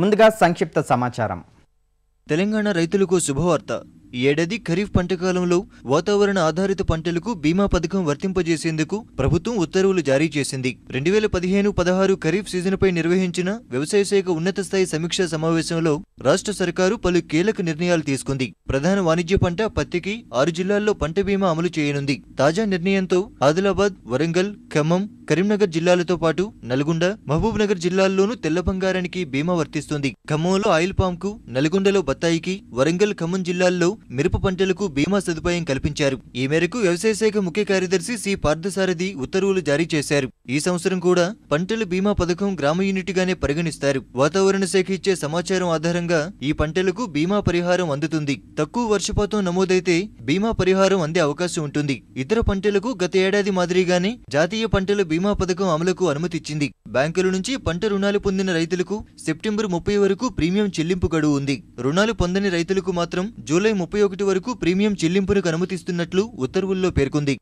ముందుగా సంక్షిప్త సమాచారం. తెలంగాణ రైతులకు శుభవార్త. ఏడది ఖరీఫ్ పంట కాలంలో వాతావరణ ఆధారిత పంటలకు బీమా పథకం వర్తింపజేసేందుకు ప్రభుత్వం ఉత్తర్వులు జారీ చేసింది. 2015-16 ఖరీఫ్ సీజన్పై నిర్వహించిన వ్యవసాయ శాఖ ఉన్నత స్థాయి సమీక్ష సమావేశంలో రాష్ట్ర సర్కారు పలు కీలక నిర్ణయాలు తీసుకుంది. ప్రధాన వాణిజ్య పంట పత్తికి 6 జిల్లాల్లో పంట బీమా అమలు చేయనుంది. తాజా నిర్ణయంతో ఆదిలాబాద్, వరంగల్, ఖమ్మం, కరీంనగర్ జిల్లాలతో పాటు నల్గొండ, మహబూబ్నగర్ జిల్లాల్లోనూ తెల్ల బంగారానికి బీమా వర్తిస్తుంది. ఖమ్మంలో ఆయిల్ పామ్కు, నల్గొండలో బత్తాయికి, వరంగల్, ఖమ్మం జిల్లాల్లో మిరప పంటలకు బీమా సదుపాయం కల్పించారు. ఈ మేరకు వ్యవసాయ శాఖ ముఖ్య కార్యదర్శి సి పార్థసారథి ఉత్తర్వులు జారీ చేశారు. ఈ సంవత్సరం కూడా పంటల బీమా పథకం గ్రామ యూనిట్ గానే పరిగణిస్తారు. వాతావరణ శాఖ ఇచ్చే సమాచారం ఆధారంగా ఈ పంటలకు బీమా పరిహారం అందుతుంది. తక్కువ వర్షపాతం నమోదైతే బీమా పరిహారం అందే అవకాశం ఉంటుంది. ఇతర పంటలకు గత ఏడాది మాదిరిగానే జాతీయ పంటల బీమా పథకం అమలుకు అనుమతిచ్చింది. బ్యాంకుల నుంచి పంట రుణాలు పొందిన రైతులకు సెప్టెంబర్ 30 వరకు ప్రీమియం చెల్లింపు గడువు ఉంది. రుణాలు పొందని రైతులకు మాత్రం జూలై 31 వరకు ప్రీమియం చెల్లింపునకు అనుమతిస్తున్నట్లు ఉత్తర్వుల్లో పేర్కొంది.